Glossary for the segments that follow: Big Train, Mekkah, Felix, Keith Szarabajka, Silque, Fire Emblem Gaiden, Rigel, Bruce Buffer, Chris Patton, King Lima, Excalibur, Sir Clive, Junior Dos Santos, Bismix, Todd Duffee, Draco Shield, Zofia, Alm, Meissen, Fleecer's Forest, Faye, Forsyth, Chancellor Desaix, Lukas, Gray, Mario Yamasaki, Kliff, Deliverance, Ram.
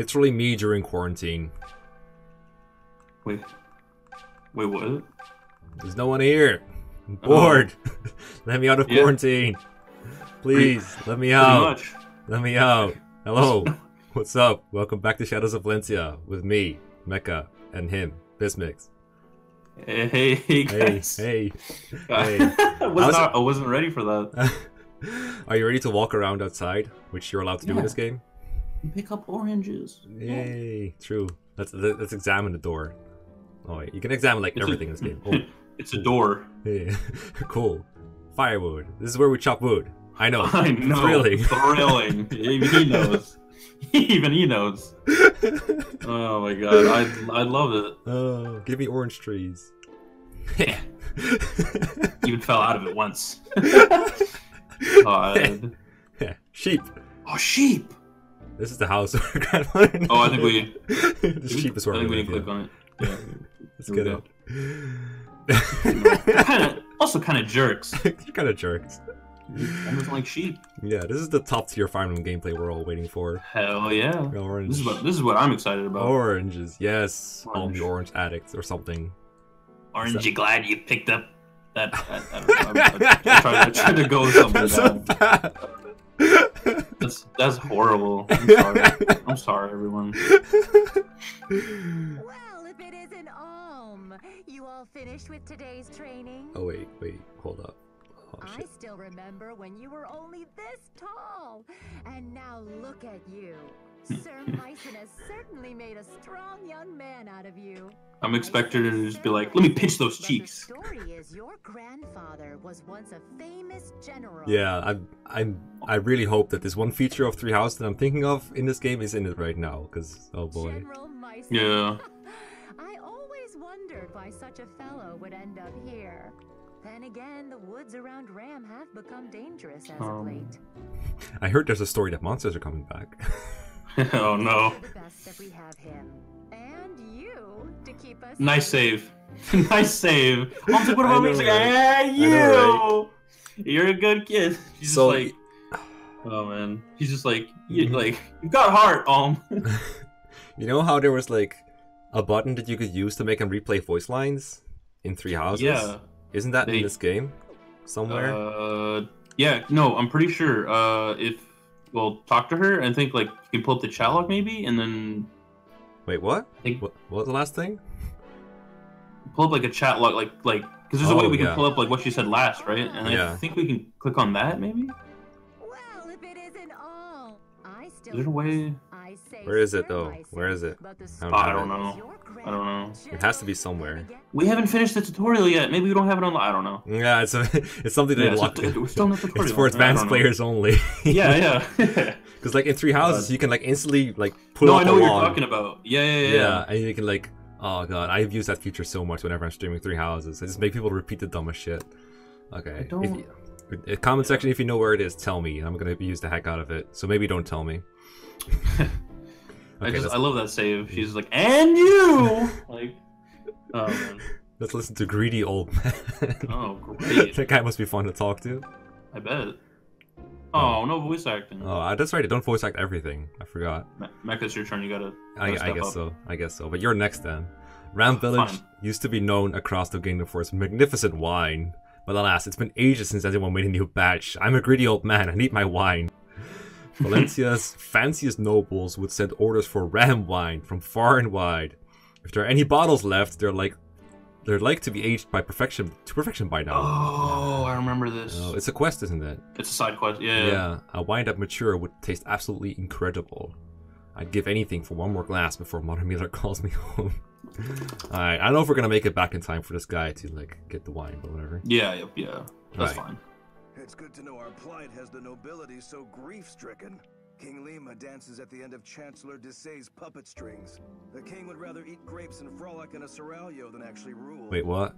Literally me during quarantine. Wait, what? There's no one here. I'm bored. Let me out of quarantine. Please, let me out. Pretty much. Let me out. Hello. What's up? Welcome back to Shadows of Valentia with me, Mekkah, and him, Bismix. Hey guys. Hey. I wasn't ready for that. Are you ready to walk around outside, which you're allowed to do in this game? Pick up oranges. Yay. True. Let's examine the door. Oh wait, you can examine like everything in this game. Oh. It's a door. Yeah. Cool. Firewood. This is where we chop wood. I know. Thrilling. Even he knows. Oh my god, I love it. Oh, give me orange trees. Even fell out of it once. God. Sheep. Oh, sheep. This is the house. Oh, I think we. The sheep is where I think we need to click on it. Yeah. Let's get up. Kind of jerks. I don't like sheep. Yeah, this is the top tier Fire Emblem gameplay we're all waiting for. Hell yeah. Orange. This is what I'm excited about. Oranges, yes. Orange. I'm the orange addict or something. Orange, you glad you picked up that? I tried to go with something. That's horrible. I'm sorry, everyone. Well, if it isn't Alm, you all finished with today's training? Oh wait, hold up. Oh, I still remember when you were only this tall, and now look at you. Sir Mycen has certainly made a strong young man out of you. I'm expected to just be like, let me pinch those cheeks. The story is your grandfather was once a famous general. Yeah, I really hope that this one feature of Three Houses that I'm thinking of in this game is in it right now, because oh boy. General Meissen. Yeah. I always wondered why such a fellow would end up here. Then again, the woods around Ram have become dangerous as of late. I heard there's a story that monsters are coming back. Oh no. Nice save. Nice save. What about me? He's like, hey, you! Know, right? You're a good kid. He's so, just like, oh man. He's just like, you've got heart, You know how there was like a button that you could use to make him replay voice lines in Three Houses? Yeah. Isn't that in this game somewhere? Yeah, no, I'm pretty sure. Talk to her and think like you can pull up the chat log maybe, and then. Wait, what? What was the last thing? Pull up like a chat log, like because there's a way we can pull up like what she said last, right? And I think we can click on that maybe. Well, if it isn't all, I still. Is there a way? Where is it though? Where is it? I don't know. It has to be somewhere. We haven't finished the tutorial yet. Maybe we don't have it on. I don't know. Yeah, it's something they locked in. It's for advanced players only. Yeah. Because like in Three Houses, you can like instantly like pull up the log. No, I know what you're talking about. Yeah. And you can like, oh god, I've used that feature so much whenever I'm streaming Three Houses. I just make people repeat the dumbest shit. Okay. Comment section if you know where it is. Tell me, and I'm gonna use the heck out of it. So maybe don't tell me. I love that save. She's like, and you! Like, oh man. Let's listen to greedy old man. Oh, great. That guy must be fun to talk to. I bet. Oh, no voice acting. Oh, that's right. I don't voice act everything. I forgot. Mekkah, it's your turn. You gotta. I guess so. But you're next then. Ram Village used to be known across the kingdom for its magnificent wine. But alas, it's been ages since anyone made a new batch. I'm a greedy old man. I need my wine. Valentia's fanciest nobles would send orders for ram wine from far and wide. If there are any bottles left, they're like to be aged by perfection by now. Oh, I remember this. Oh, it's a quest, isn't it? It's a side quest. Yeah. A wine that mature would taste absolutely incredible. I'd give anything for one more glass before Mother Miller calls me home. All right, I don't know if we're gonna make it back in time for this guy to like get the wine, but whatever. Yeah. That's fine. It's good to know our plight has the nobility so grief-stricken. King Lima dances at the end of Chancellor Desaix's puppet strings. The king would rather eat grapes and frolic in a seraglio than actually rule. Wait, what?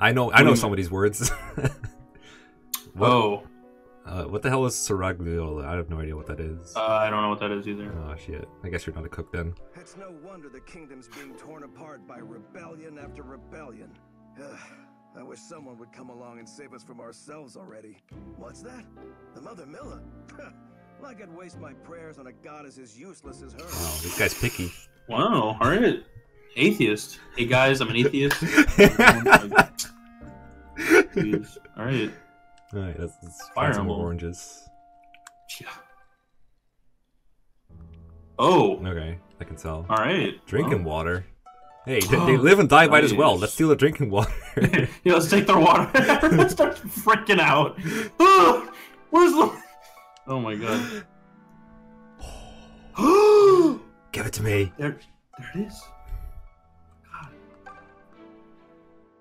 I know somebody's words. Whoa. What the hell is seraglio? I have no idea what that is. I don't know what that is either. Oh shit. I guess you're not a cook then. It's no wonder the kingdom's being torn apart by rebellion after rebellion. I wish someone would come along and save us from ourselves already. What's that? The Mother Mila? I could waste my prayers on a goddess as useless as her. Oh, this guy's picky. Wow, all right. Atheist. Hey guys, I'm an atheist. All right. All right, that's fire some more oranges. Yeah. Oh. Okay, I can tell. All right. Drinking water. Hey, they live and die by it as well. Let's steal their drinking water. Yeah, let's take their water. Everyone starts freaking out. Where's the... Oh my god. Give it to me. There it is. God.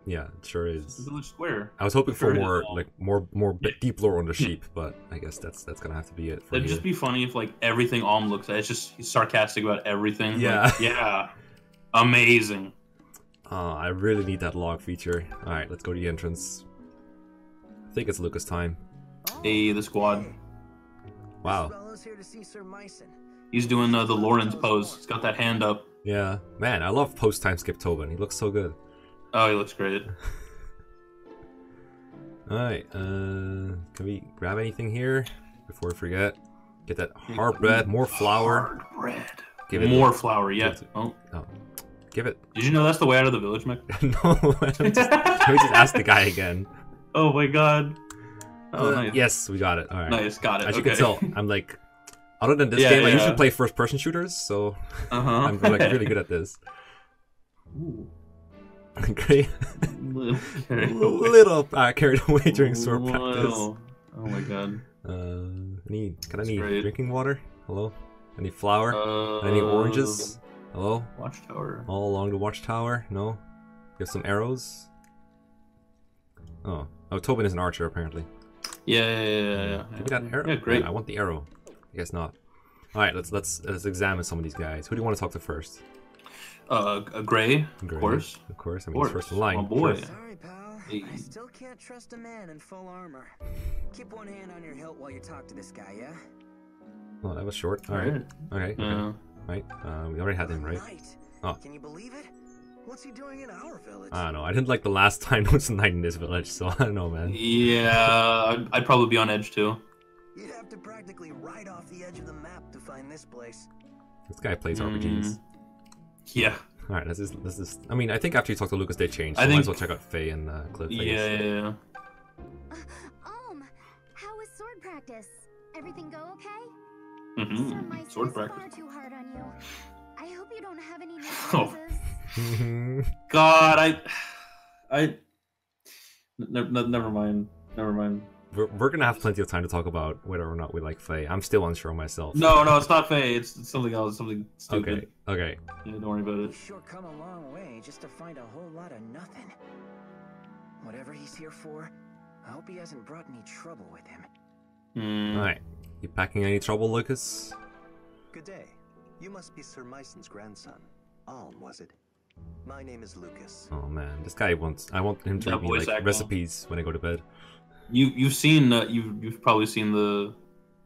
Yeah, it sure is. It's a village square. I was hoping for more, like more deep lore on the sheep, but I guess that's gonna have to be it. It'd just be funny if like everything Alm looks at. It's just he's sarcastic about everything. Yeah, like, yeah, amazing. I really need that log feature. All right, let's go to the entrance. I think it's Lukas time. Hey, the squad. Wow. Here to see Sir Mycen. He's doing the Lorenz pose. He's got that hand up. Yeah, man, I love post time skip Tobin. He looks so good. Oh, he looks great. All right, can we grab anything here before we forget? Get that hard bread, more flour. Hard bread. Give it more flour. Yeah. Oh, give it. Did you know that's the way out of the village, Mech? No. Let me just ask the guy again. Oh my god. Oh, nice. Yes, we got it. All right. Nice, got it. As you can tell, I'm like, other than this game, I usually play first-person shooters, so I'm like really good at this. Ooh. Great. Little carried away during sword practice. Oh my god. Can I need drinking water? Hello. I need flour. I need oranges. Hello. Watchtower. All along the watchtower. No. Give some arrows. Oh. Oh, Tobin is an archer apparently. Yeah. We got an arrow. Yeah, great. Man, I want the arrow. I guess not. All right, let's examine some of these guys. Who do you want to talk to first? Gray, of course. Of course. I mean, he's first in line. Oh boy. Sorry, pal. Hey. I still can't trust a man in full armor. Keep one hand on your hilt while you talk to this guy, yeah? Oh, that was short. All right. Okay. Right. We already had him, right? Oh. Can you believe it? What's he doing in our village? I don't know. I didn't like the last time there was a night in this village, so I don't know, man. Yeah, I'd probably be on edge too. You'd have to practically ride off the edge of the map to find this place. This guy plays RPGs. Yeah. All right, this is. I mean, I think after you talk to Lukas, they changed. So I might as well check out Faye and Kliff. Yeah. Alm, how was sword practice? Everything go okay? Mm-hmm. Sword practice. Far too hard on you. I hope you don't have any noises. God, never mind. We're gonna have plenty of time to talk about whether or not we like Faye. I'm still unsure myself. No, it's not Faye. It's something else, something stupid. Okay. Yeah, don't worry about it. Sure, come a long way just to find a whole lot of nothing. Whatever he's here for, I hope he hasn't brought any trouble with him. All right, you packing any trouble, Lukas? Good day. You must be Sir Mycen's grandson. Alm, was it? My name is Lukas. Oh man, this guy I want him to read me, like, recipes when I go to bed. You've probably seen the,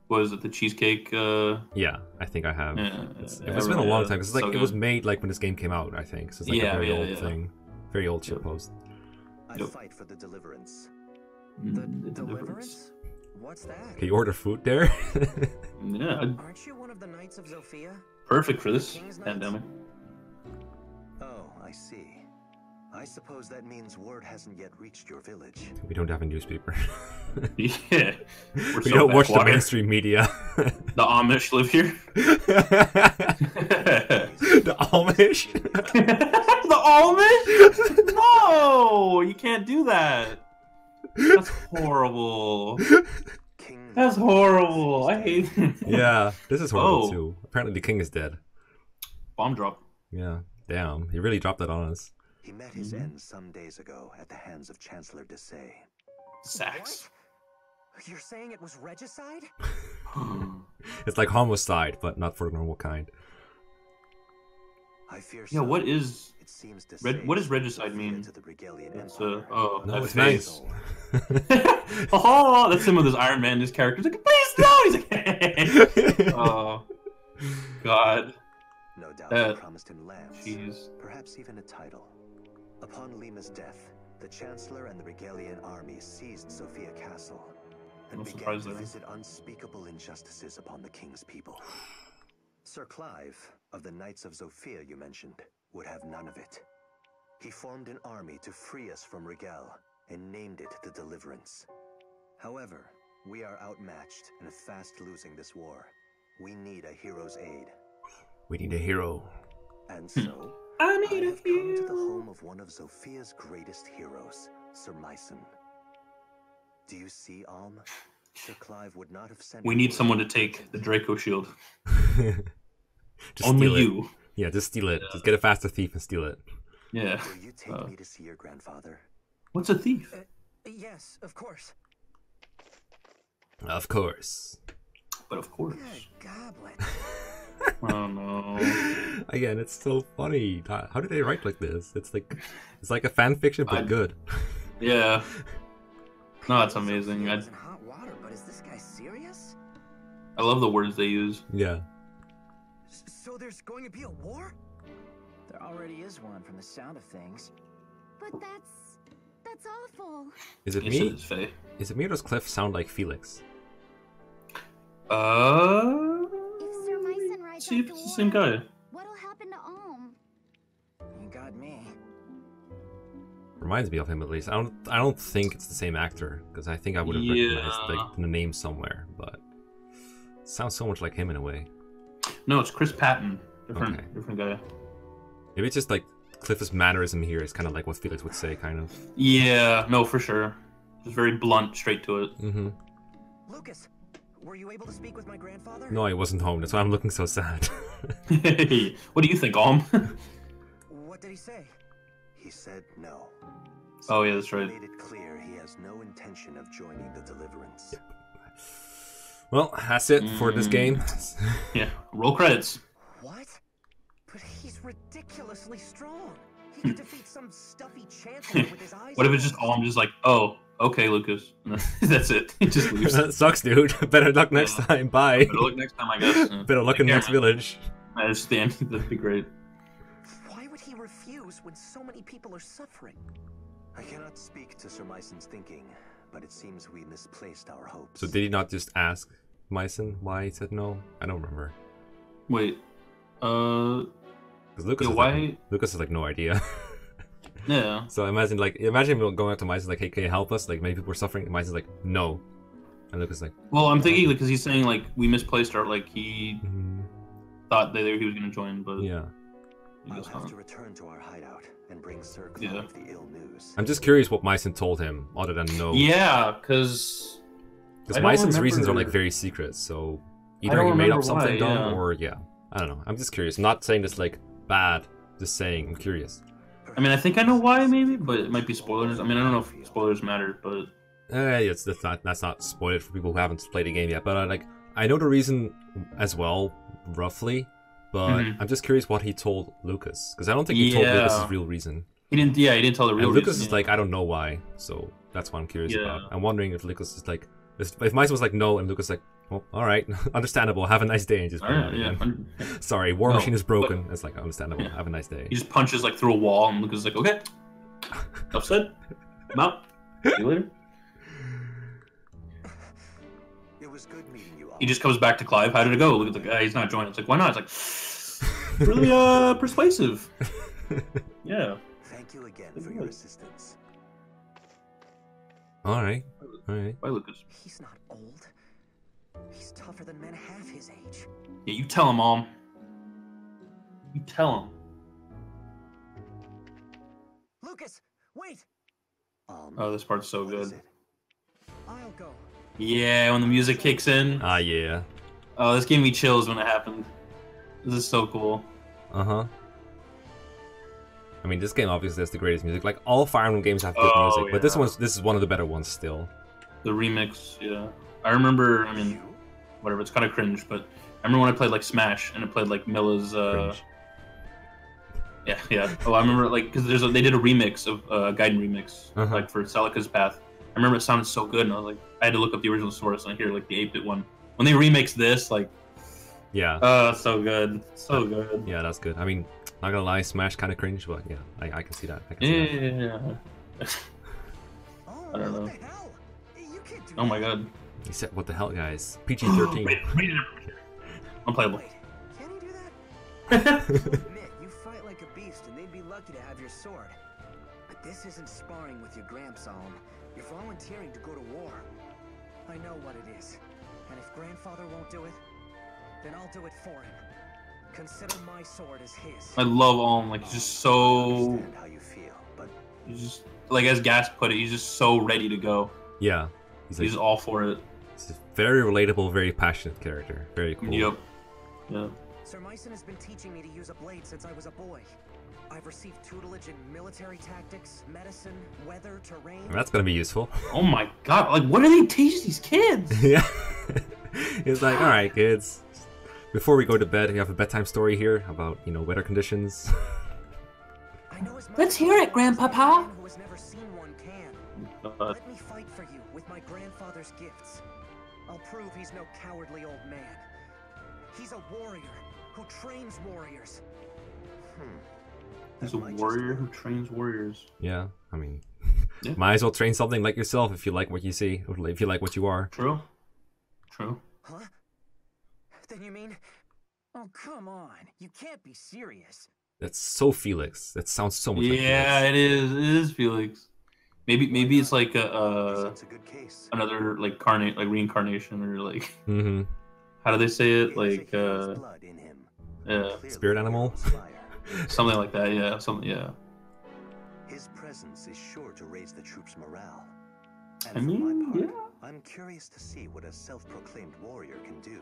what is it, the cheesecake? Yeah, I think I have. Yeah, it's been a long time. It's like it was made like when this game came out, I think. So it's like a very old thing, very old shitpost. I fight for the Deliverance. The Deliverance? What's that? Can you order food there? Yeah. Aren't you one of the Knights of Zofia? Perfect for this pandemic. Oh, I see. I suppose that means word hasn't yet reached your village. We don't have a newspaper. Yeah. We don't watch the mainstream media. The Amish live here. The Amish? The Amish? No! You can't do that. That's horrible. That's horrible. I hate it. Yeah, this is horrible too. Apparently the king is dead. Bomb drop. Yeah. Damn, he really dropped that on us. He met his end some days ago at the hands of Chancellor Desaix. Sax. What? You're saying it was regicide? It's like homicide, but not for a normal kind. I fear so. Yeah, what is? It seems what does regicide mean? It's no, it's nice. Oh, that's him with his Iron Man. His character's like, please no. He's like, hey. Oh, God. No doubt they promised him lands, perhaps even a title. Upon Lima's death, the Chancellor and the Regalian army seized Zofia Castle. and began to visit unspeakable injustices upon the king's people. Sir Clive, of the Knights of Zofia you mentioned, would have none of it. He formed an army to free us from Rigel, and named it the Deliverance. However, we are outmatched and fast losing this war. We need a hero's aid. We need a hero. And so, I have come to the home of one of Zofia's greatest heroes, Sir Mycen. Do you see, Alm? Sir Clive would not have sent... We need someone to take the Draco Shield. Only you. Yeah, just steal it. Just get a faster thief and steal it. Yeah. Will you take me to see your grandfather? What's a thief? Yes, of course. Of course. But of course. Good goblet. Oh no. Again, it's so funny. How do they write like this? It's like a fan fiction, but good. Yeah. No, that's amazing. Hot water, but is this guy serious? I love the words they use. Yeah. So there's going to be a war? There already is one from the sound of things. But that's awful. Is it me? Is it me or does Kliff sound like Felix? See if it's the same guy. What'll happen to Alm? You got me. Reminds me of him at least. I don't think it's the same actor because I think I would have recognized like the name somewhere, but it sounds so much like him in a way. No, it's Chris Patton. Different guy. Maybe it's just like Kliff's mannerism here is kind of like what Felix would say, kind of. Yeah, no, for sure. Just very blunt, straight to it. Mm-hmm. Lukas. Were you able to speak with my grandfather? No, I wasn't home. That's why I'm looking so sad. Hey, what do you think, Alm? What did he say? He said no. Oh, yeah, that's right. He made it clear he has no intention of joining the Deliverance. Yep. Well, that's it for this game. Yeah, roll credits. What? But he's ridiculously strong. He could defeat some stuffy chancellor with his eyes. What if it's just Alm just like, oh. Okay, Lukas. That's it. It just leaves. That sucks, dude. Better luck next time. Bye. Better luck next time, I guess. Better luck in the next village. I understand. That'd be great. Why would he refuse when so many people are suffering? I cannot speak to Sir Meisen's thinking, but it seems we misplaced our hopes. So did he not just ask Meissen why he said no? I don't remember. Wait. Because Lukas, Lukas has like no idea. Yeah. So imagine him going up to Meissen like, hey, can you help us? Like, many people are suffering. And Meissen's like, no. And Lukas like, well, I'm thinking because he's saying like we misplaced our he thought that he was gonna join, but yeah. I'll have to return to our hideout and bring Sir Clive the ill news. I'm just curious what Meissen told him, other than no. Yeah, because Meissen's reasons are like very secret. So either he made up something dumb or I don't know. I'm just curious. I'm not saying this like bad. Just saying I'm curious. I mean, I think I know why, maybe, but it might be spoilers. I mean, I don't know if spoilers matter, but... that's not spoiled for people who haven't played the game yet, but I know the reason as well, roughly, but I'm just curious what he told Lukas, because I don't think he told Lukas' real reason. He didn't, yeah, he didn't tell the real reason. Lukas is like, I don't know why, so that's what I'm curious about. I'm wondering if Lukas is like, if Meissen was like, no, and Lukas like, well, alright, understandable, have a nice day, and just sorry, war machine is broken. But... It's like, understandable, have a nice day. He just punches like through a wall, and Lukas is like, okay, enough said, I'm out, see you later. It was good meeting you all. He just comes back to Clive, how did it go? Look at the guy, he's not joining. It's like, why not? It's like, really persuasive. Yeah. Thank you again for your assistance. Alright. Bye, Lukas. He's not old. He's tougher than men half his age. Yeah, you tell him, Alm. You tell him. Lukas, wait! Oh, this part's so good. I'll go. Yeah, when the music kicks in. Ah, yeah. Oh, this gave me chills when it happened. This is so cool. Uh-huh. I mean, this game obviously has the greatest music. Like, all Fire Emblem games have good music, but this is one of the better ones still. The remix, yeah. I remember, I mean, whatever, it's kind of cringe, but I remember when I played, like, Smash, and it played, like, Mila's, Yeah. Oh, I remember, like, because they did a remix of, Gaiden remix, like, for Celica's Path. I remember it sounded so good, and I was like, I had to look up the original source, and I hear, like, the 8-bit one. When they remix this, like... Yeah. Oh, so good. So good. Yeah, that's good. I mean, not gonna lie, Smash kind of cringe, but, yeah, I can see that. I can see that. I don't know. Oh, my God. He said, what the hell, guys? PG-13. Unplayable. Can he do that? Mick, you fight like a beast, and they'd be lucky to have your sword. But this isn't sparring with your Gramps, Alm. You're volunteering to go to war. I know what it is. And if Grandfather won't do it, then I'll do it for him. Consider my sword as his. I love Alm. Like, he's just so... how you feel, but... He's just... Like, as Gas put it, he's just so ready to go. Yeah. He's all for it. He's a very relatable, very passionate character. Very cool. Yep. Yeah. Sir Mycen has been teaching me to use a blade since I was a boy. I've received tutelage in military tactics, medicine, weather, terrain. I mean, that's gonna be useful. Oh my god! Like, what do they teach these kids? Yeah. It's like, all right, kids. Before we go to bed, we have a bedtime story here about, you know, weather conditions. Let's hear it, Grandpapa. Who has never seen one can. Let me fight for you with my grandfather's gifts. I'll prove he's no cowardly old man. He's a warrior who trains warriors. He's a warrior who trains warriors. Yeah, I mean, yeah. Might as well train something like yourself if you like what you see, or if you like what you are. True. True. Huh? Then you mean? Oh, come on! You can't be serious. That's so Felix. That sounds so much. Yeah, like Felix. It is. It is Felix. Maybe it's like a good case. Another like carnate, like reincarnation, or like. Mm-hmm. How do they say it? Like spirit animal, something like that. Yeah, something. Yeah. His presence is sure to raise the troops' morale. And I mean, for my part, yeah. I'm curious to see what a self-proclaimed warrior can do,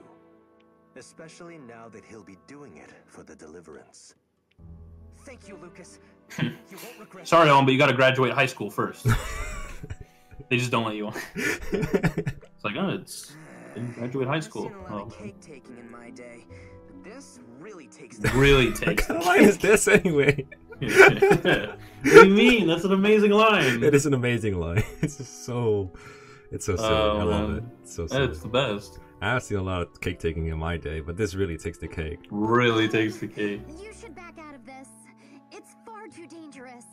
especially now that he'll be doing it for the Deliverance. Thank you, Lukas. You won't regret. Sorry, Alm, but you got to graduate high school first. They just don't let you on. It's like, oh, it's. Didn't graduate high school. Oh. Cake taking in my day. This really takes. Really takes. What line is this anyway? What do you mean? That's an amazing line. It is an amazing line. It's just so. It's so silly. I love it. It's so silly. It's the best. I've seen a lot of cake taking in my day, but this really takes the cake. Really takes the cake. You should back out of this. It's far too dangerous.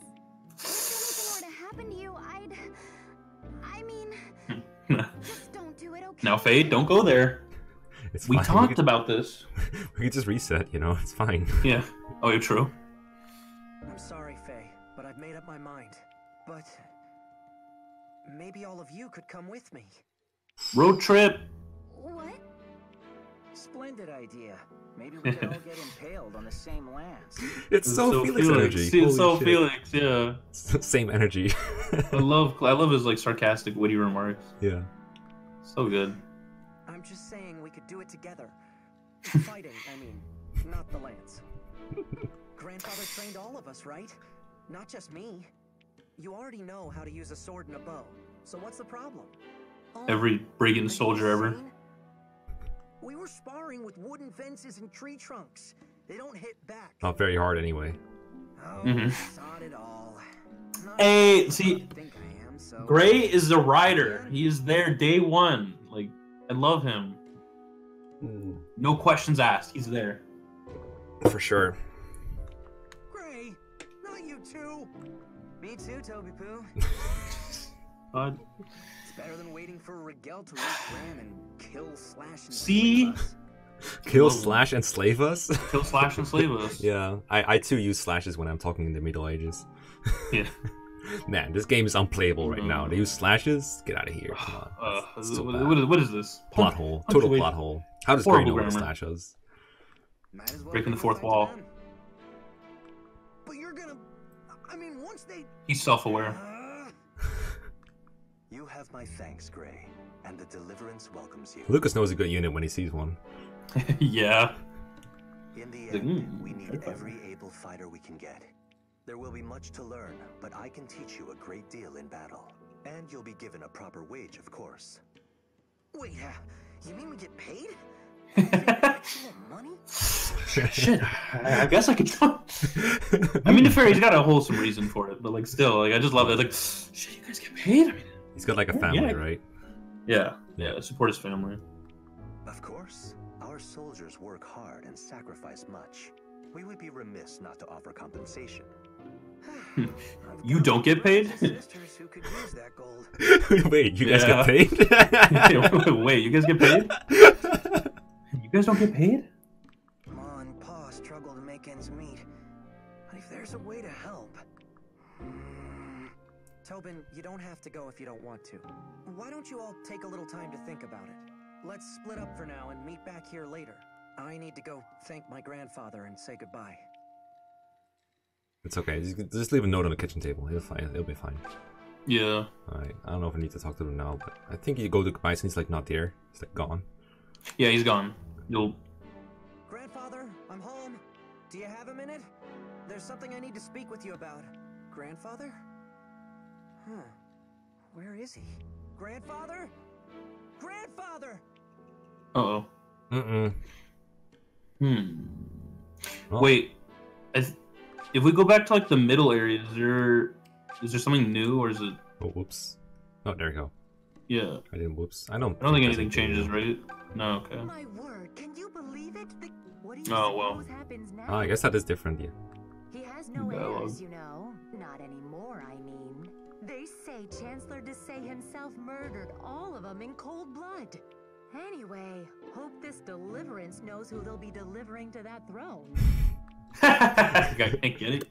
If anything were to happen to you, I mean. Now, Faye, don't go there. It's we fine. Talked we could, about this. We can just reset, you know. It's fine. Yeah. Oh, you're true. I'm sorry, Faye, but I've made up my mind. But maybe all of you could come with me. Road trip. What? Splendid idea. Maybe we could all get impaled on the same lance. It's so Felix energy. It's so Felix. Yeah. Same energy. I love his like sarcastic, witty remarks. Yeah. So good. I'm just saying we could do it together. Fighting, I mean, not the lance. Grandfather trained all of us, right? Not just me. You already know how to use a sword and a bow. So what's the problem? Every brigand soldier ever. We were sparring with wooden fences and tree trunks. They don't hit back. Not very hard anyway. Oh, not at all. Hey, see. Gray is the rider. He is there day one. Like, I love him. No questions asked. He's there. For sure. Gray, not you too. Me too, Toby Poo. God. It's better than waiting for Rigel to reach Ram and kill slash and slave us? Kill slash and slave us. Yeah. I too use slashes when I'm talking in the Middle Ages. Yeah. Man, this game is unplayable right now. They use slashes? Get out of here. Come on. So what is this? Plot hole. Total plot hole. How does Gray know what slashes? Breaking the fourth wall. But you're gonna... I mean, once they... He's self-aware. You have my thanks, Gray. And the Deliverance welcomes you. Lukas knows a good unit when he sees one. Yeah. In the end, we need every able fighter we can get. There will be much to learn, but I can teach you a great deal in battle. And you'll be given a proper wage, of course. Wait, you mean we get paid? We get actual money? Shit, I guess I could. I mean, to fair, he's got a wholesome reason for it, but like, still, like, I just love it. Like, shit, you guys get paid? I mean, he's got like a family, right? Yeah, yeah, support his family. Of course, our soldiers work hard and sacrifice much. We would be remiss not to offer compensation. You don't get paid? Wait, you guys get paid? Wait, you guys get paid? You guys don't get paid? Ma and Pa struggle to make ends meet. But if there's a way to help... Tobin, you don't have to go if you don't want to. Why don't you all take a little time to think about it? Let's split up for now and meet back here later. I need to go thank my grandfather and say goodbye. It's okay. Just leave a note on the kitchen table. It'll be fine. Yeah. Alright. I don't know if I need to talk to him now, but I think you go to Meissen. He's like not there. He's like gone. Yeah, he's gone. You'll... Grandfather, I'm home. Do you have a minute? There's something I need to speak with you about. Grandfather? Huh. Where is he? Grandfather? Grandfather! Uh-oh. Mm-mm. Hmm. Well. Wait. If we go back to like the middle area, is there something new or is it? Oh, whoops! Oh, there we go. Yeah. I didn't. Whoops! I don't think anything changes, right? No. Okay. My word! Can you believe it? What do you suppose happens now? Oh, I guess that is different. Yeah. He has no heirs, you know. Not anymore. I mean, they say Chancellor Desaix himself murdered all of them in cold blood. Anyway, hope this Deliverance knows who they'll be delivering to that throne. I can't get it.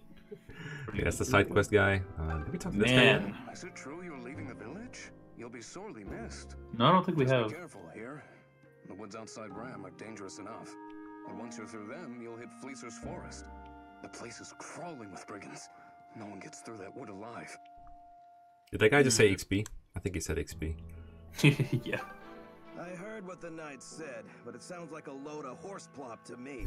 Yeah, that's the side quest guy. Did we talk to this guy? Is it true you're leaving the village? You'll be sorely missed. No, I don't think we have. Be careful here. The woods outside Ram are dangerous enough. And once you're through them, you'll hit Fleecer's Forest. The place is crawling with brigands. No one gets through that wood alive. Did that guy just say XP? I think he said XP. Yeah. I heard what the knight said, but it sounds like a load of horseplop to me.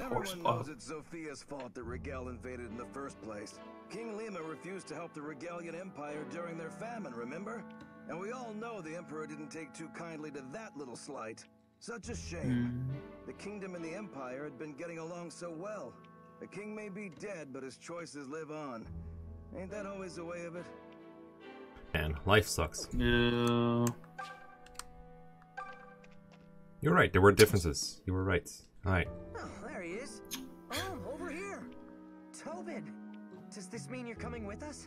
Everyone knows it's Zofia's fault that Rigel invaded in the first place. King Lima refused to help the Rigelian Empire during their famine, remember? And we all know the Emperor didn't take too kindly to that little slight. Such a shame. The kingdom and the Empire had been getting along so well. The king may be dead, but his choices live on. Ain't that always the way of it? Man, life sucks. Yeah... You're right, there were differences. You were right. Alright. Oh, there he is. Oh, over here. Tobin, does this mean you're coming with us?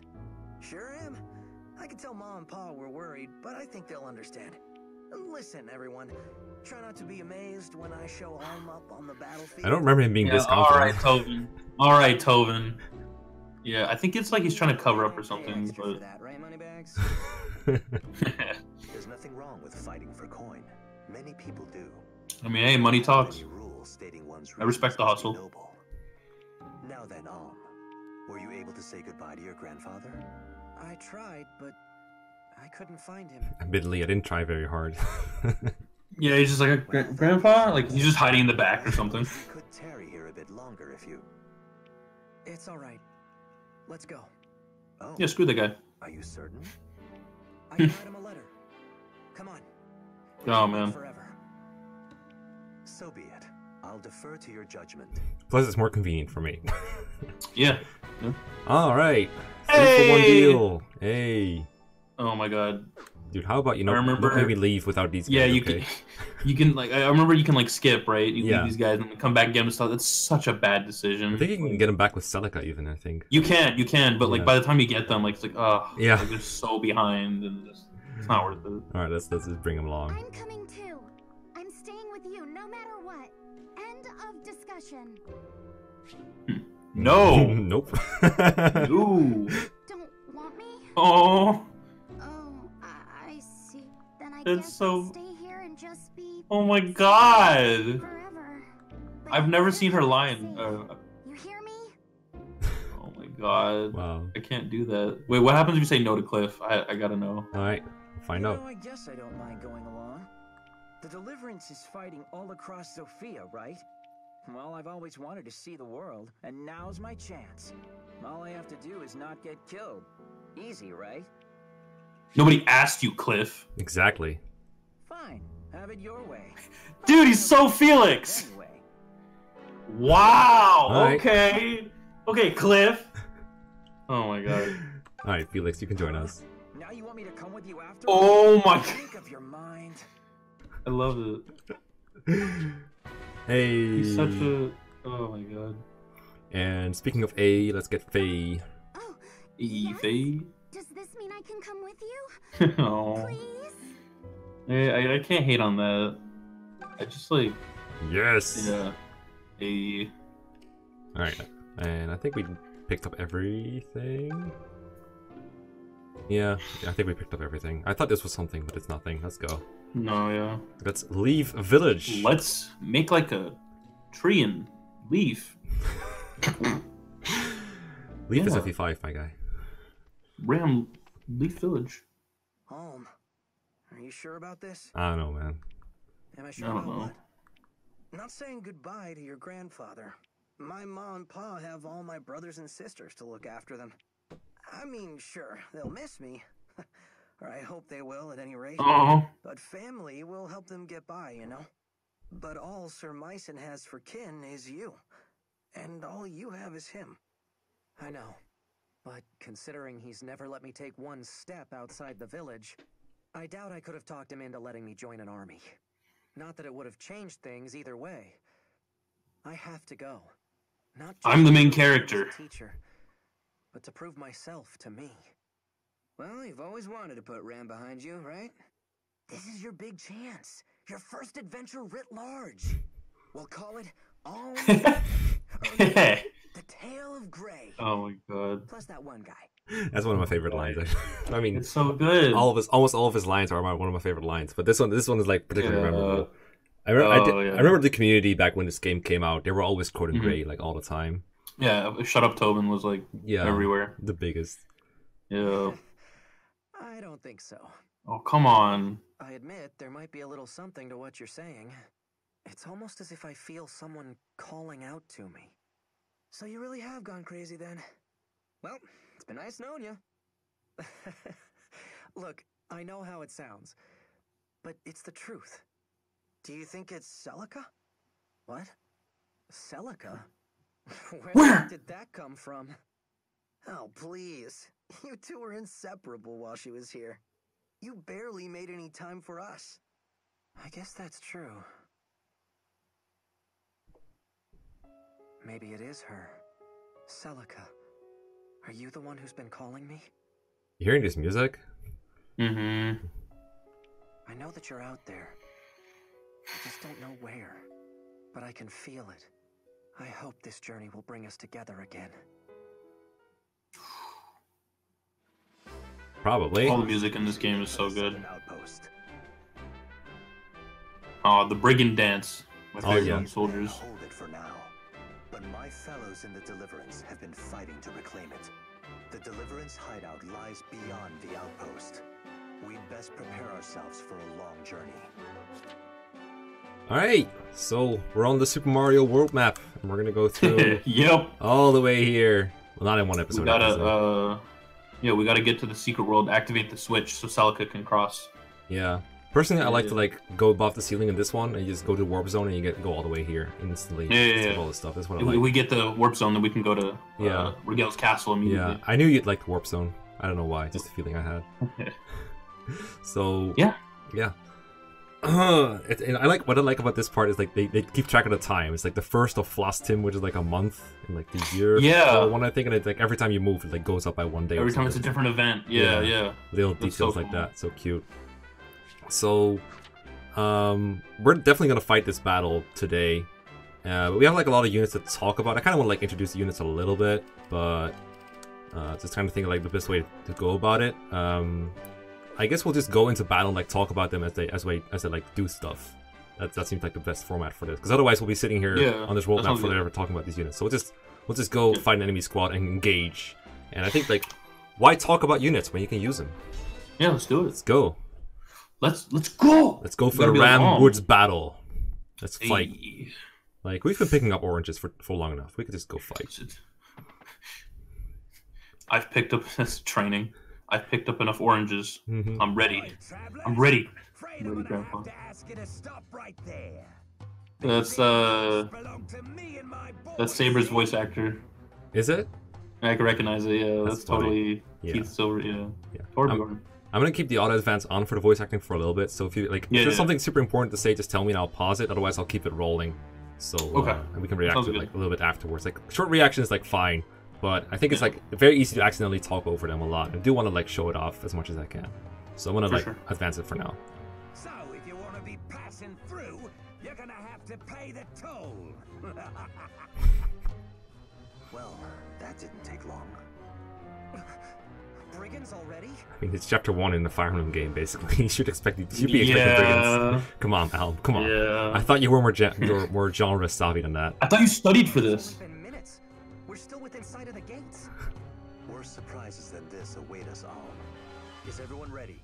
Sure am. I can tell Ma and Pa were worried, but I think they'll understand. Listen, everyone. Try not to be amazed when I show Alm up on the battlefield. I don't remember him being this confident. Alright, Tobin. Alright, Tobin. Yeah, I think it's like he's trying to cover up or something, but... That, right, Moneybags? There's nothing wrong with fighting for coin. Many people do. I mean, hey, money talks. I respect the hustle. Now then, Alm, were you able to say goodbye to your grandfather? I tried, but I couldn't find him. Admittedly, I didn't try very hard. Yeah, he's just like, Grandpa? Like, he's just hiding in the back or something. I could tarry here a bit longer if you... It's alright. Let's go. Oh, yeah, screw the guy. Are you certain? I can write him a letter. Come on. Oh man. Forever. So be it. I'll defer to your judgment. Plus, it's more convenient for me. Yeah. All right. Hey. For one deal. Hey. Oh my god. Dude, how about you know? Remember, maybe leave without these guys. Yeah, you can. You can like. I remember you can like skip right. You leave these guys and come back again and stuff. That's such a bad decision. I think you can get them back with Celica even. I think. You can, but like by the time you get them, like it's like like, they're so behind and just. It's not worth it. All right, let's just bring him along. I'm coming too. I'm staying with you no matter what. End of discussion. No. Nope. No. Don't want me? Oh. Oh, I see. Then I guess I'll stay here and just be. Oh my god. Forever. I've never seen her lying. You hear me? Oh my god. Wow. I can't do that. Wait, what happens if you say no to Kliff? I gotta know. All right. Find out. I guess I don't mind going along. The Deliverance is fighting all across Zofia, right? Well, I've always wanted to see the world, and now's my chance. All I have to do is not get killed. Easy, right? Nobody asked you, Kliff. Exactly. Fine. Have it your way. Dude, he's so Felix! Anyway. Wow! Right. Okay! Okay, Kliff! Oh my god. Alright, Felix, you can join us. Now you want me to come with you after? Oh my! Think of your mind. I love it. Hey. He's such a. Oh my god. And speaking of A, let's get Faye. Oh, Evie. Does this mean I can come with you? Oh. Please? I can't hate on that. I just like... Yes! Yeah. Alright, and I think we picked up everything. Yeah, I think we picked up everything. I thought this was something, but it's nothing. Let's go. No, yeah. Let's leave village. Let's make like a tree and leave. Leave is FE5, my guy. Ram, leave village. Home. Are you sure about this? I don't know, man. Am I sure about what? Not saying goodbye to your grandfather. My mom and pa have all my brothers and sisters to look after them. I mean, sure, they'll miss me. Or I hope they will at any rate. Uh-huh. But family will help them get by, you know? But all Sir Mycen has for kin is you. And all you have is him. I know. But considering he's never let me take one step outside the village, I doubt I could have talked him into letting me join an army. Not that it would have changed things either way. I have to go. Not just I'm the main character. Teacher. But to prove myself to me. Well, you've always wanted to put Ram behind you, right? This is your big chance. Your first adventure writ large. We'll call it all the Tale of Gray. Oh my god. Plus that one guy. That's one of my favorite lines. I mean, it's so good. All of his, almost all of his lines are one of my favorite lines, but this one is like particularly memorable. I remember the community back when this game came out. They were always quoting Gray like all the time. Yeah, Shut Up Tobin was like everywhere. The biggest. Yeah. I don't think so. Oh, come on. I admit there might be a little something to what you're saying. It's almost as if I feel someone calling out to me. So you really have gone crazy then. Well, it's been nice knowing you. Look, I know how it sounds, but it's the truth. Do you think it's Celica? What? Celica? Where did that come from? Oh, please. You two were inseparable while she was here. You barely made any time for us. I guess that's true. Maybe it is her. Celica. Are you the one who's been calling me? You hearing this music? Mm-hmm. I know that you're out there. I just don't know where. But I can feel it. I hope this journey will bring us together again. Probably. All the music in this game is so good. Oh, the brigand dance. My favorite soldiers. Hold it for now. But my fellows in the Deliverance have been fighting to reclaim it. The Deliverance hideout lies beyond the outpost. We'd best prepare ourselves for a long journey. Alright, so we're on the Super Mario World map, and we're gonna go through all the way here. Well, not in one episode. We gotta, yeah, we gotta get to the secret world, activate the switch so Celica can cross. Yeah. Personally, I like to like go above the ceiling in this one, and you just go to warp zone, and you get go all the way here instantly. All this stuff. That's what I like. We get the warp zone, then we can go to Rigel's castle immediately. Yeah, I knew you'd like the warp zone. I don't know why, just the feeling I had. So yeah. And what I like about this part is like they keep track of the time. It's like the first of Flostim, which is like a month and like the year. Yeah. One I think, and it's like every time you move, it like goes up by one day. Every time it's a different event. Yeah, yeah. Little details like that, so cute. So, we're definitely gonna fight this battle today. But we have like a lot of units to talk about. I kind of want to like introduce the units a little bit, but just kind of think of like the best way to go about it. I guess we'll just go into battle and like talk about them as they like do stuff. That seems like the best format for this, because otherwise we'll be sitting here on this world map forever talking about these units. So we'll just go find an enemy squad and engage. And I think like, why talk about units when you can use them? Yeah, let's do it. Let's go. Let's go. Let's go for the Ram Woods battle. Let's fight. Like we've been picking up oranges for long enough. We could just go fight. I've picked up this training. I've picked up enough oranges. I'm ready. I'm ready. I'm ready, Grandpa. That's Saber's voice actor. Is it? I can recognize it. Yeah, that's totally Keith Silver. Yeah. I'm gonna keep the auto advance on for the voice acting for a little bit. So if you like, if there's something super important to say, just tell me and I'll pause it. Otherwise, I'll keep it rolling. So and we can react to it like a little bit afterwards. Like short reaction is like fine. But I think it's like very easy to accidentally talk over them a lot. I do want to like show it off as much as I can. So I'm gonna advance it for now. So if you want to be passing through, you're gonna have to pay the toll. Well, that didn't take long. Brigands already? I mean, it's chapter 1 in the Fire Emblem game, basically. You should expect expecting brigands. Come on, Alm. Come on. Yeah. I thought you were more genre savvy than that. I thought you studied for this. We're still within sight of the gates. Worse surprises than this await us all. Is everyone ready?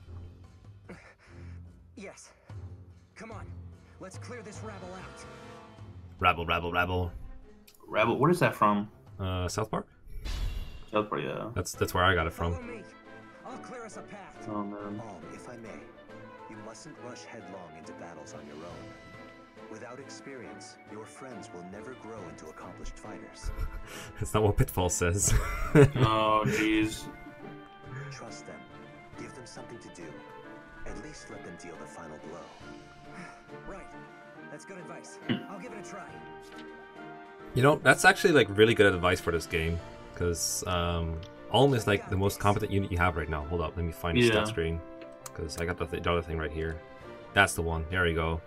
Yes. Come on. Let's clear this rabble out. Rabble, rabble, rabble. Rabble. Where is that from? South Park. South Park, yeah. That's where I got it from. Follow me. I'll clear us a path. Oh man. If I may, you mustn't rush headlong into battles on your own. Without experience, your friends will never grow into accomplished fighters. That's not what Pitfall says. Oh, jeez. Trust them. Give them something to do. At least let them deal the final blow. Right. That's good advice. I'll give it a try. You know, that's actually like really good advice for this game. Because Alm is like the most competent unit you have right now. Hold up, let me find the stat screen. Because I got the other thing right here. That's the one. There you go.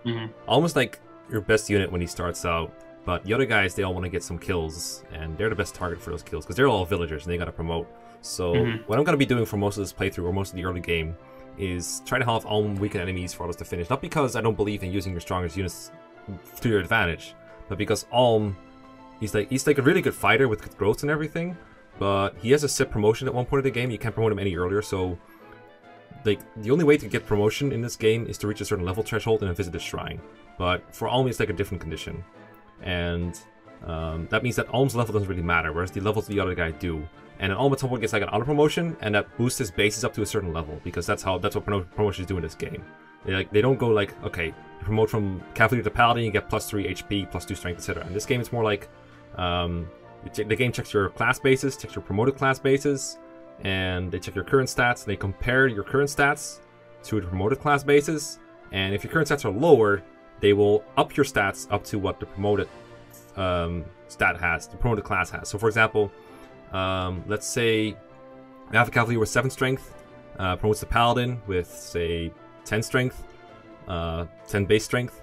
Almost like your best unit when he starts out, but the other guys, they all want to get some kills, and they're the best target for those kills because they're all villagers and they got to promote. So what I'm going to be doing for most of this playthrough or most of the early game is try to help Alm weaken enemies for us to finish. Not because I don't believe in using your strongest units to your advantage, but because Alm, he's like a really good fighter with good growth and everything, but he has a SIP promotion at one point of the game. You can't promote him any earlier, so like the only way to get promotion in this game is to reach a certain level threshold and then visit the shrine. But for Alm, it's like a different condition, and that means that Alm's level doesn't really matter, whereas the levels of the other guy do. And then Alm at some point gets like an auto promotion, and that boosts his bases up to a certain level because that's what promotions do in this game. They don't go like, okay, you promote from Cavalier to Paladin, you get +3 HP, +2 strength, etc. In this game, it's more like the game checks your class bases, checks your promoted class bases. And they check your current stats, and they compare your current stats to the promoted class bases. And if your current stats are lower, they will up your stats up to what the promoted the promoted class has. So for example, let's say I have a Cavalier with 7 strength, promotes to Paladin with, say, 10 strength, 10 base strength.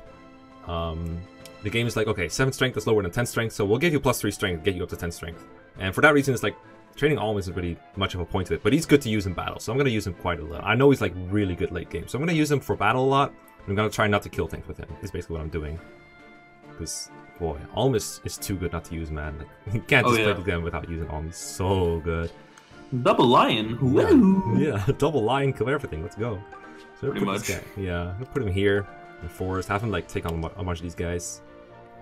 The game is like, okay, 7 strength is lower than 10 strength, so we'll give you +3 strength, get you up to 10 strength. And for that reason, it's like, training Alm isn't really much of a point to it, but he's good to use in battle, so I'm going to use him quite a lot. I know he's like really good late game, so I'm going to use him for battle a lot. I'm going to try not to kill things with him, is basically what I'm doing. Because, boy, Alm is too good not to use, man. Like, you can't just play the game without using Alm. He's so good. Double Lion? Woo! Yeah, Double Lion, kill everything, let's go. So pretty much. Yeah, I'm going to put him here in forest, have him like take on a bunch of these guys.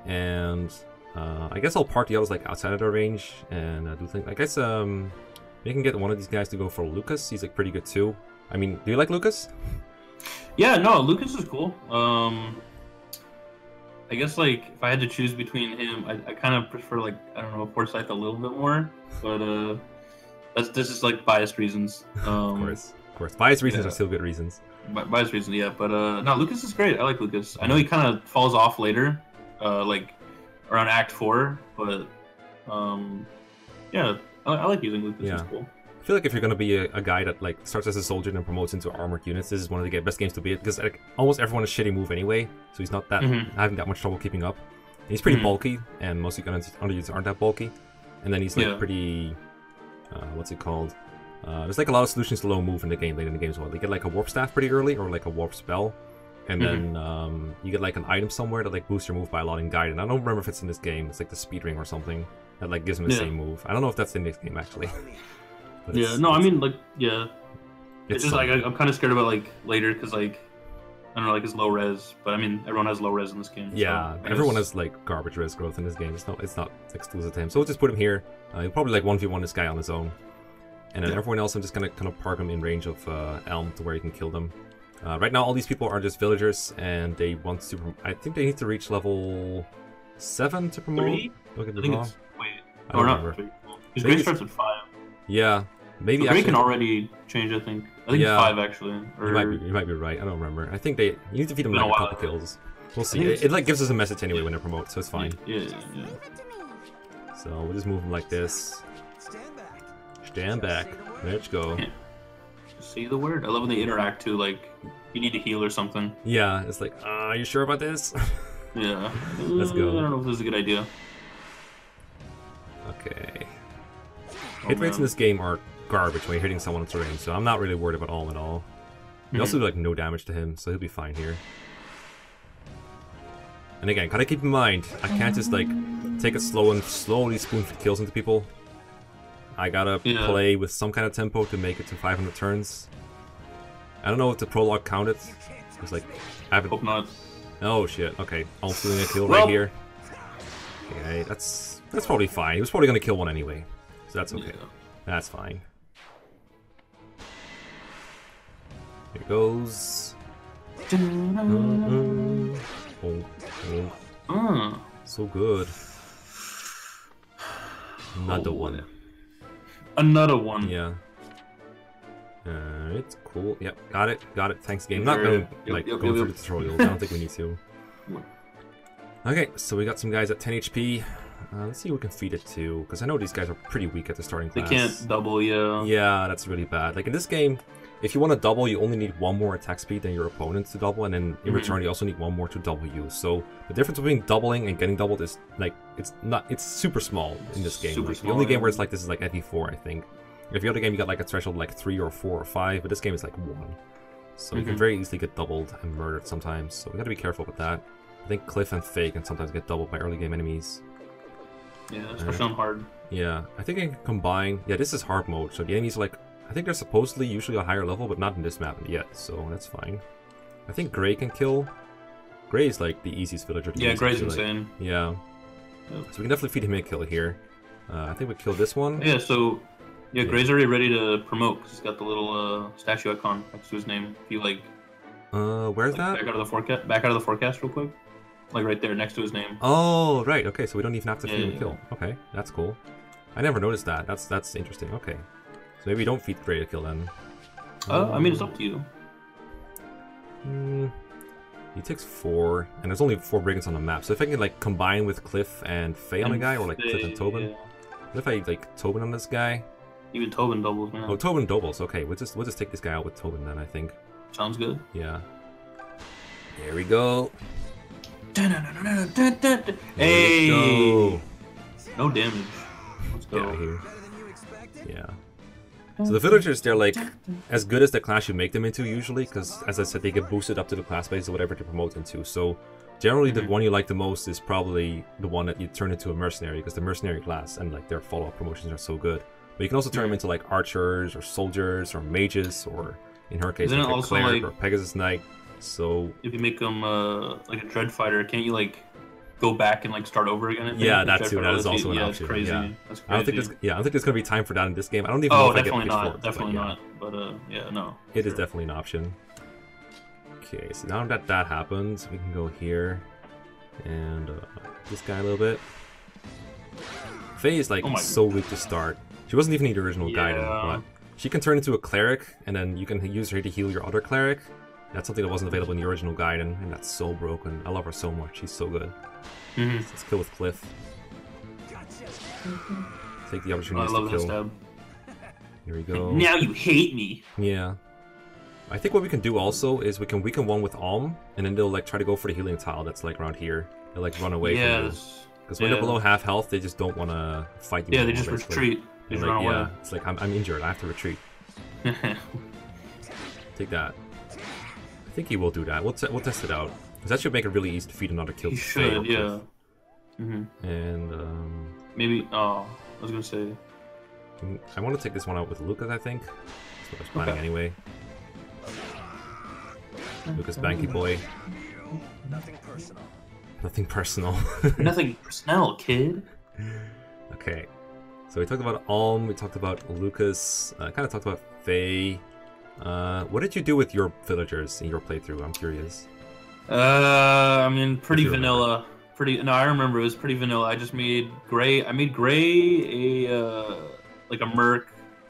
And I guess I'll park the others like outside of their range, and do things. I guess they can get one of these guys to go for Lukas. He's like pretty good too. I mean, do you like Lukas? Yeah, no, Lukas is cool. I guess like if I had to choose between him, I kind of prefer like Forsyth a little bit more, but this is like biased reasons. Of course, biased reasons are still good reasons. Biased reasons, yeah. But no, Lukas is great. I like Lukas. I know he kind of falls off later, like around Act 4, but yeah, I like using Lukas. Yeah. It's cool. I feel like if you're gonna be a guy that like starts as a soldier and promotes into armored units, this is one of the best games to be at because like almost everyone is shitty move anyway, so he's not that having that much trouble keeping up. And he's pretty bulky, and most other units aren't that bulky. And then he's like pretty, what's it called? There's like a lot of solutions to low move in the game late in the game as well. They get like a warp staff pretty early, or like a warp spell. And then you get like an item somewhere that like boosts your move by allotting guide. And I don't remember if it's in this game. It's like the speed ring or something that like gives him the same move. I don't know if that's in this game actually. But yeah, no, I mean like it's just like I'm kind of scared about like later because like I don't know, like it's low res, but I mean everyone has low res in this game. Yeah, so everyone has like garbage res growth in this game. It's not exclusive to him. So we'll just put him here. He'll probably like 1v1 this guy on his own, and then everyone else I'm just gonna kind of park him in range of Alm to where he can kill them. Right now, all these people are just villagers, and they want to. I think they need to reach level 7 to promote. Look at the draw. Wait, I don't remember. Because Gray starts at 5. Yeah, maybe. Gray can already change. I think 5 actually. Or you might be right. I don't remember. I think you need to feed them like a couple kills. We'll see. It like gives us a message anyway when they promote, so it's fine. Yeah. So we'll just move them like this. Stand back. Let's go. Yeah. See the word. I love when they interact too. Like, you need to heal or something. Yeah, it's like, are you sure about this? Yeah. Let's go. I don't know if this is a good idea. Okay. Oh, hit rates in this game are garbage when you're hitting someone in terrain, so I'm not really worried about Alm at all. You also do like no damage to him, so he'll be fine here. And again, gotta keep in mind, I can't just like take it slow and slowly spoon-feed kills into people. I gotta play with some kind of tempo to make it to 500 turns. I don't know if the prologue counted. It's like I haven't. Hope not. Oh shit. Okay, also doing a kill right here. Okay, that's probably fine. He was probably gonna kill one anyway, so that's okay. Yeah. That's fine. Here goes. So good. Another one. Another one. Yeah. It's cool. Yep, got it. Got it. Thanks, game. I'm not gonna like go through the tutorials. I don't think we need to. Okay, so we got some guys at 10 HP. Let's see who we can feed it to, because I know these guys are pretty weak at the starting class. They can't double, yeah, that's really bad. Like in this game, if you want to double, you only need one more attack speed than your opponents to double, and then in return you also need one more to double you. So the difference between doubling and getting doubled is like it's super small in this game. Like, the only game where it's like this is like FE4, I think. Every other game you got like a threshold like 3 or 4 or 5, but this game is like 1. So you can very easily get doubled and murdered sometimes. So we got to be careful with that. I think Kliff and Faye can sometimes get doubled by early game enemies. Yeah, especially on hard. Yeah, I think I can combine. Yeah, this is hard mode, so the enemies are like, I think they're supposedly usually a higher level, but not in this map yet, so that's fine. I think Gray can kill. Gray is like the easiest villager to kill. Yeah, Gray's insane. Yeah. So we can definitely feed him a kill here. I think we kill this one. Yeah, so Gray's already ready to promote because he's got the little statue icon next to his name. If you like, where's like, that? Back out of the forecast. Back out of the forecast, real quick. Like right there next to his name. Oh, right. Okay, so we don't even have to feed him a kill. Okay, that's cool. I never noticed that. That's interesting. Okay. So maybe don't feed Gray a kill then. I mean, it's up to you. He takes 4, and there's only 4 brigands on the map. So if I can like combine with Kliff and Faye on a guy, or like Kliff and Tobin. Yeah. What if I like Tobin on this guy? Even Tobin doubles, man. Oh, Tobin doubles. Okay, we'll just take this guy out with Tobin then, I think. Sounds good. Yeah. There we go. Hey! Go. No damage. Let's go. Yeah, here. Yeah. So the villagers, they're like as good as the class you make them into usually, because as I said, they get boosted up to the class base or whatever to promote into. So generally, the one you like the most is probably the one that you turn into a mercenary, because the mercenary class and like their follow-up promotions are so good. But you can also turn them into like archers or soldiers or mages, or in her case, like a cleric or Pegasus Knight. So if you make them like a dread fighter, can't you like go back and like start over again? Yeah, that too. That is also an option. Crazy. Yeah. That's crazy. I don't think there's gonna be time for that in this game. I don't even know if I get pitched for it. Definitely not. But yeah, no. It is definitely an option. Okay, so now that that happens, we can go here and this guy a little bit. Faye is like so weak to start. She wasn't even in the original guide, but she can turn into a cleric, and then you can use her to heal your other cleric. That's something that wasn't available in the original guide, and that's so broken. I love her so much. She's so good. Let's kill with Kliff. Take the opportunity to kill. Stab. Here we go. And now you hate me. Yeah. I think what we can do also is we can weaken one with Alm, and then they'll like try to go for the healing tile that's like around here. They'll like run away from you. Because when they're below half health, they just don't want to fight you. Yeah, they just retreat. They like, run away. It's like, I'm injured. I have to retreat. Take that. I think he will do that. We'll test it out. Because that should make it really easy to feed another kill. He should, yeah. And, maybe, I was gonna say... I want to take this one out with Lukas, I think. That's what I was planning anyway. Lukas Banky Boy. Nothing personal. Nothing personal. Nothing personnel, kid. Okay. So we talked about Alm, we talked about Lukas, kind of talked about Faye. What did you do with your villagers in your playthrough? I'm curious. I mean, pretty vanilla. Remember? No, I remember it was pretty vanilla. I just made Gray. I made Gray a like a merc.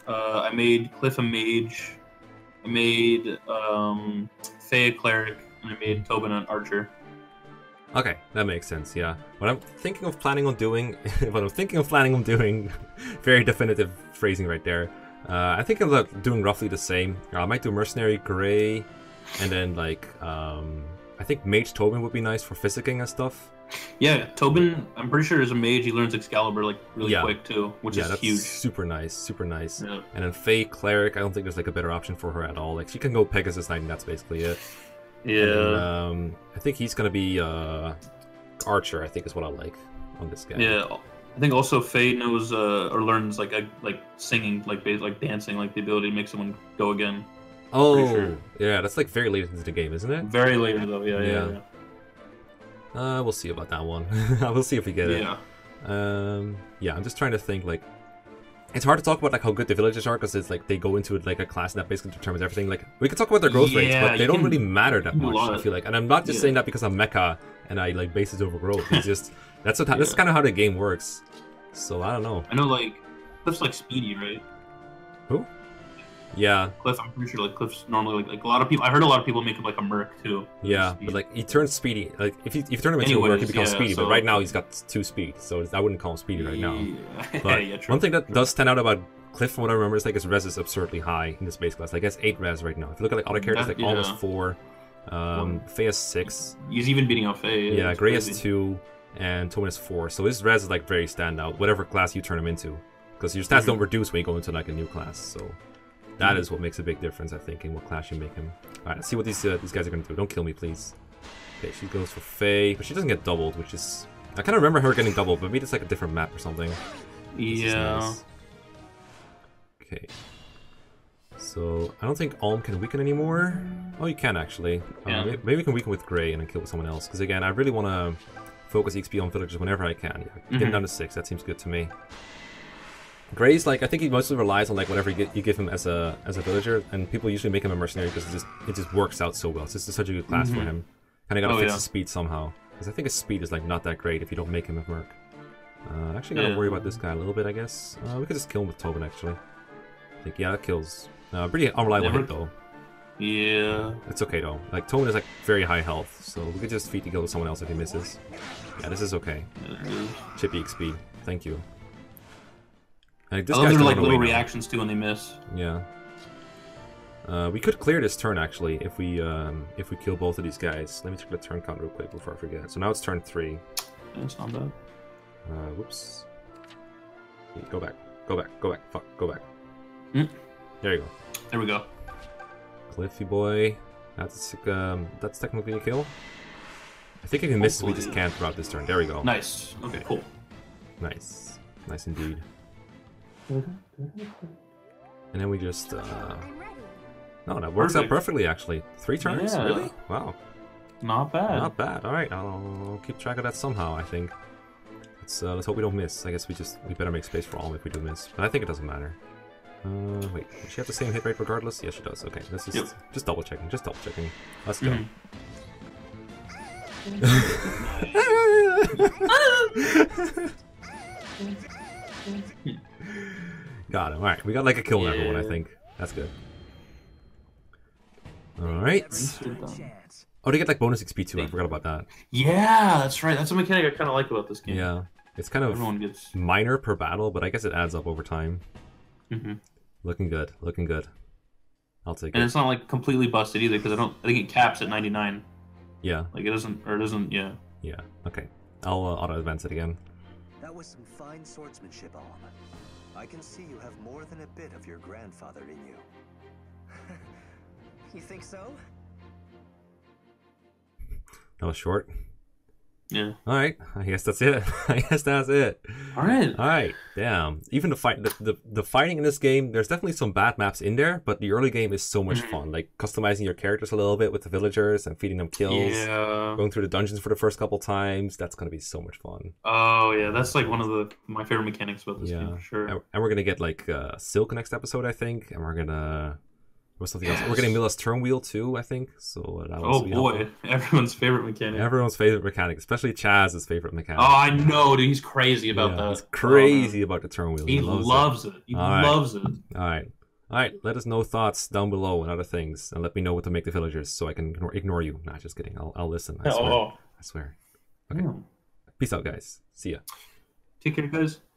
I made Kliff a mage. I made Faye a cleric, and I made Tobin an archer. Okay, that makes sense, yeah. What I'm thinking of planning on doing... very definitive phrasing right there. I think I'm doing roughly the same. I might do Mercenary, Gray, and then like... I think Mage Tobin would be nice for physicking and stuff. Yeah, Tobin, I'm pretty sure as a mage he learns Excalibur like really quick too, which is huge. Super nice, super nice. Yeah. And then Faye, Cleric, I don't think there's like a better option for her at all. Like she can go Pegasus Knight and that's basically it. Yeah. And, I think he's gonna be Archer, I think is what I like on this guy. Yeah. I think also Faye knows or learns like singing, like dancing, like the ability to make someone go again. Oh, sure. Yeah, that's like very late into the game, isn't it? Very late though, yeah. We'll see about that one. We'll see if we get it. Yeah, I'm just trying to think, like... It's hard to talk about like how good the villagers are, because it's like they go into like a class that basically determines everything. Like, we can talk about their growth rates, but they don't really matter that much, I feel like. And I'm not just saying that because I'm Mekkah and I like base it over growth. It's just... That's kind of how the game works. So, I don't know. I know, like... Cliff's like speedy, right? Who? Yeah. Kliff, I'm pretty sure like Kliff's normally like a lot of people. I heard a lot of people make him like a merc too. Yeah, but like he turns speedy. Like if you turn him into a merc, he becomes speedy. So... But right now he's got 2 speed, so I wouldn't call him speedy right now. But yeah, one thing that does stand out about Kliff, from what I remember, is like his res is absurdly high in this base class. Like he has 8 res right now. If you look at like other characters, like almost 4. Faye has 6. He's even beating out Faye. Yeah, Gray has 2, and Tobin has 4. So his res is like very standout, whatever class you turn him into, because your stats don't reduce when you go into like a new class. So. That is what makes a big difference, I think, in what class you make him. Alright, let's see what these guys are going to do. Don't kill me, please. Okay, she goes for Faye, but she doesn't get doubled, which is... I kind of remember her getting doubled, but maybe it's like a different map or something. Yeah. Nice. Okay. So, I don't think Alm can weaken anymore. Oh, you can, actually. Yeah. Maybe we can weaken with Gray and then kill with someone else. Because, again, I really want to focus XP on villagers whenever I can. Get him down to 6, that seems good to me. Gray's like, I think he mostly relies on like whatever you give him as a villager, and people usually make him a mercenary because it just works out so well. It's just such a good class for him. Kind of gotta fix his speed somehow, because I think his speed is like not that great if you don't make him a merc. Actually, gotta worry about this guy a little bit, I guess. We could just kill him with Tobin actually. I think that kills. Pretty unreliable hit though. Yeah. It's okay though. Like Tobin is like very high health, so we could just feed the guild with someone else if he misses. Yeah, this is okay. Chippy XP. Thank you. Like, this I love their like, little reactions too when they miss. Yeah. We could clear this turn actually if we kill both of these guys. Let me check the turn count real quick before I forget. So now it's turn 3. That's not bad. Whoops. Go back. Go back. Go back. Fuck. Go back. There you go. There we go. Cliffy boy. That's technically a kill. I think if he misses, we just can't throughout this turn. There we go. Nice. Okay. Cool. Nice. Nice indeed. And then we just, no, that works out perfectly, actually. 3 turns? Yeah. Really? Wow. Not bad. Not bad. Alright, I'll keep track of that somehow, I think. Let's hope we don't miss. I guess we better make space for Alm if we do miss. But I think it doesn't matter. Wait, does she have the same hit rate regardless? Yes, she does. Okay, let's just double-checking, Let's go. Got him. Alright, we got like a kill on everyone, I think. That's good. Alright. Oh, they get like bonus XP too. I forgot about that. Yeah, that's right. That's a mechanic I kind of like about this game. Yeah. It's kind of minor per battle, but I guess it adds up over time. Looking good. Looking good. I'll take it. And it's not like completely busted either, because I think it caps at 99. Yeah. Like it doesn't, yeah. Yeah, okay. I'll auto-advance it again. That was some fine swordsmanship, Alm. I can see you have more than a bit of your grandfather in you. You think so? That was short. Yeah. Alright, I guess that's it. Alright. Alright, damn. Even the fighting in this game, there's definitely some bad maps in there, but the early game is so much fun. Like, customizing your characters a little bit with the villagers and feeding them kills. Yeah. Going through the dungeons for the first couple times, that's gonna be so much fun. Oh yeah, that's like one of my favorite mechanics about this game, for sure. And we're gonna get like Silque next episode, I think, and we're gonna... Or something else. We're getting Mila's turn wheel too, I think. So that oh boy, everyone's favorite mechanic. Everyone's favorite mechanic, especially Chaz's favorite mechanic. Oh, I know, dude. He's crazy about that. He's crazy about the turn wheel. He loves it. He loves it. All right, Let us know thoughts down below and other things, and let me know what to make the villagers so I can ignore you. Nah, just kidding. I'll listen. I swear. Okay. Peace out, guys. See ya. Take care, guys.